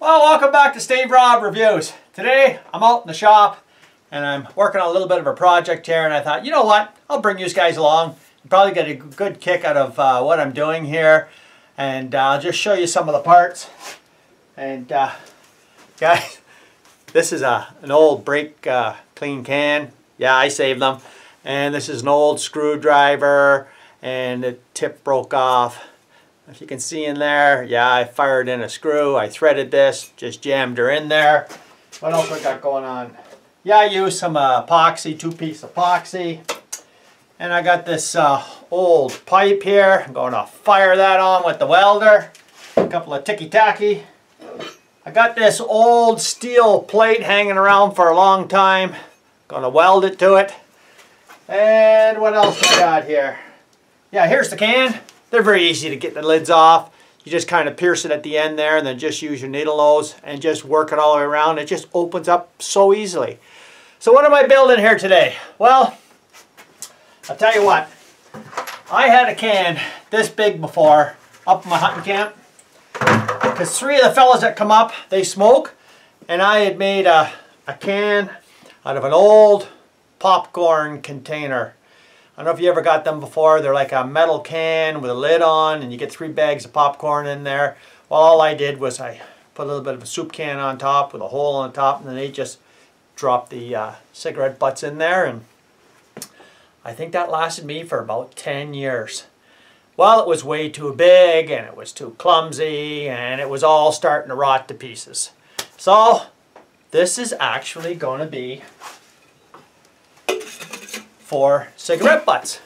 Well, welcome back to Steve Rob Reviews. Today I'm out in the shop and I'm working on a little bit of a project here, and I thought, you know what, I'll bring you guys along. You'll probably get a good kick out of what I'm doing here, and I'll just show you some of the parts. And guys, this is an old brake clean can. Yeah, I saved them. And this is an old screwdriver, and the tip broke off. If you can see in there, yeah, I fired in a screw, I threaded this, just jammed her in there. What else we got going on? Yeah, I used some epoxy, two-piece epoxy. And I got this old pipe here. I'm going to fire that on with the welder. A couple of ticky-tacky. I got this old steel plate hanging around for a long time. Going to weld it to it. And what else we got here? Yeah, here's the can. They're very easy to get the lids off. You just kind of pierce it at the end there and then just use your needle nose and just work it all the way around. It just opens up so easily. So what am I building here today? Well, I'll tell you what. I had a can this big before up in my hunting camp, because three of the fellas that come up, they smoke, and I had made a can out of an old popcorn container. I don't know if you ever got them before. They're like a metal can with a lid on, and you get three bags of popcorn in there. Well, all I did was I put a little bit of a soup can on top with a hole on top, and then they just dropped the cigarette butts in there, and I think that lasted me for about 10 years. Well, it was way too big, and it was too clumsy, and it was all starting to rot to pieces. So this is actually going to be for cigarette butts.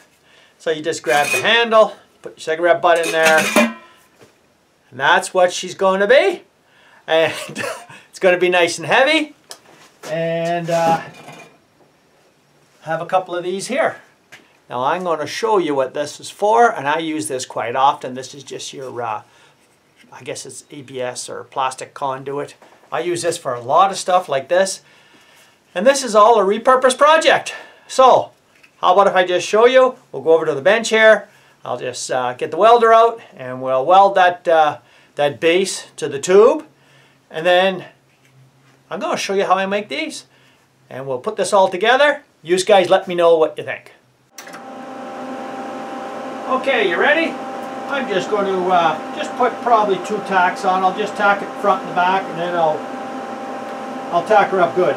So you just grab the handle, put your cigarette butt in there, and that's what she's going to be. And it's going to be nice and heavy. And have a couple of these here. Now I'm going to show you what this is for, and I use this quite often. This is just your, I guess it's ABS or plastic conduit. I use this for a lot of stuff like this. And this is all a repurposed project. So how about if I just show you? We'll go over to the bench here. I'll just get the welder out, and we'll weld that, that base to the tube. And then I'm going to show you how I make these. And we'll put this all together. You guys let me know what you think. Okay, you ready? I'm just going to just put probably two tacks on. I'll just tack it front and back, and then I'll tack her up good.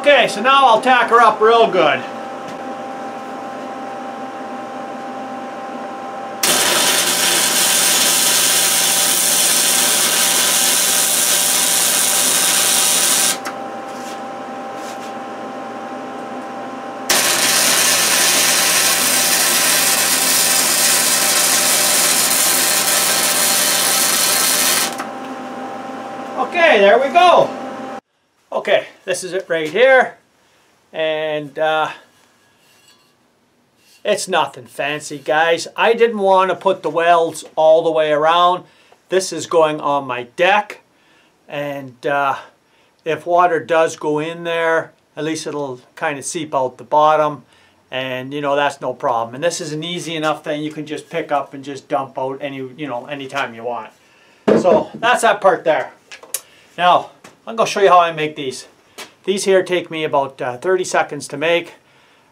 Okay, so now I'll tack her up real good. Okay, there we go. Okay, this is it right here, and it's nothing fancy, guys. I didn't want to put the welds all the way around. This is going on my deck, and if water does go in there, at least it'll kind of seep out the bottom, and you know, that's no problem. And this is an easy enough thing you can just pick up and just dump out anytime you want. So that's that part there. Now I'm going to show you how I make these. These here take me about 30 seconds to make,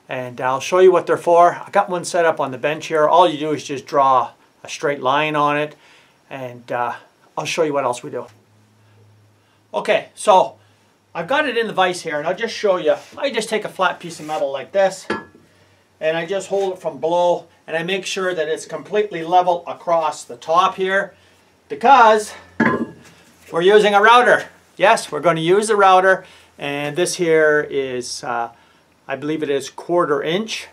and I'll show you what they're for. I got one set up on the bench here. All you do is just draw a straight line on it, and I'll show you what else we do. Okay, so I've got it in the vise here, and I'll just show you. I just take a flat piece of metal like this, and I just hold it from below, and I make sure that it's completely level across the top here, because we're using a router. Yes, we're going to use the router, and this here is, I believe it is 1/4 inch,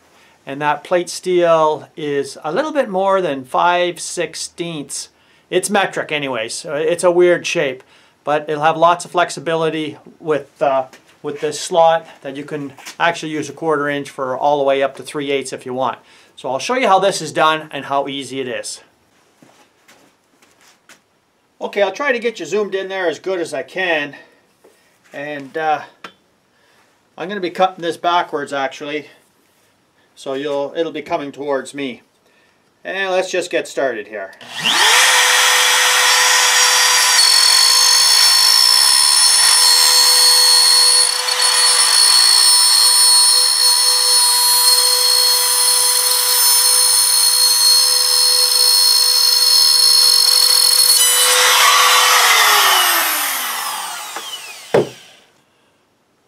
and that plate steel is a little bit more than 5/16. It's metric anyways, so it's a weird shape, but it'll have lots of flexibility with this slot that you can actually use 1/4 inch for all the way up to 3/8 if you want. So I'll show you how this is done and how easy it is. Okay, I'll try to get you zoomed in there as good as I can. and I'm going to be cutting this backwards actually, so it'll be coming towards me. And let's just get started here.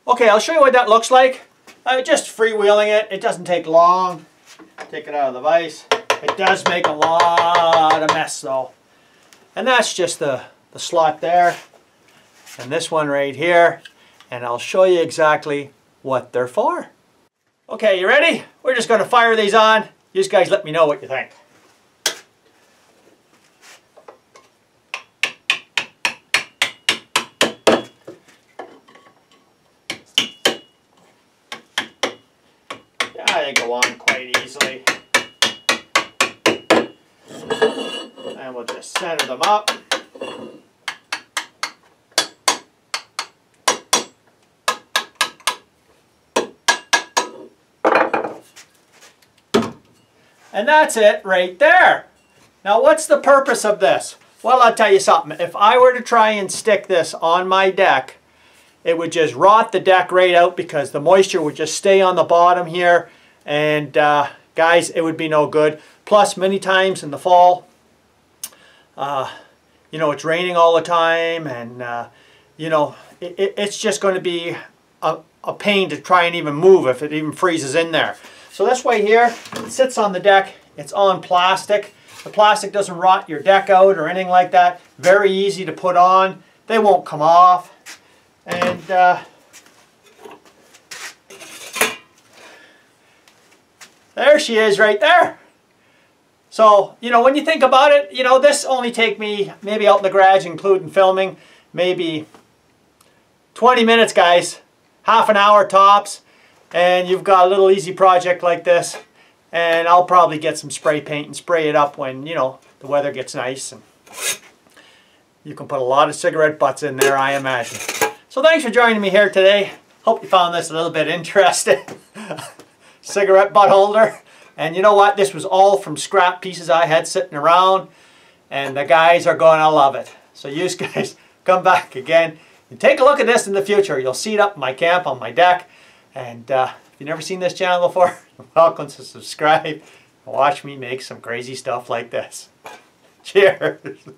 Okay, I'll show you what that looks like. Just freewheeling it. It doesn't take long. Take it out of the vise. It does make a lot of mess though. And that's just the slot there. And this one right here. And I'll show you exactly what they're for. Okay, you ready? We're just going to fire these on. You guys let me know what you think. They go on quite easily, and we'll just center them up. And that's it right there. Now what's the purpose of this? Well, I'll tell you something. If I were to try and stick this on my deck, it would just rot the deck right out because the moisture would just stay on the bottom here. And guys, it would be no good. Plus, many times in the fall, you know, it's raining all the time, and you know, it's just going to be a pain to try and even move if it even freezes in there. So this way here, it sits on the deck. It's on plastic. The plastic doesn't rot your deck out or anything like that. Very easy to put on. They won't come off. And there she is right there. So, you know, when you think about it, you know, this only take me maybe out in the garage, including filming, maybe 20 minutes, guys. Half an hour tops. And you've got a little easy project like this. And I'll probably get some spray paint and spray it up when, you know, the weather gets nice. And you can put a lot of cigarette butts in there, I imagine. So thanks for joining me here today. Hope you found this a little bit interesting. Cigarette butt holder. And you know what? This was all from scrap pieces I had sitting around. And the guys are going to love it. So you guys come back again and take a look at this in the future. You'll see it up in my camp on my deck. And if you've never seen this channel before, you're welcome to subscribe and watch me make some crazy stuff like this. Cheers.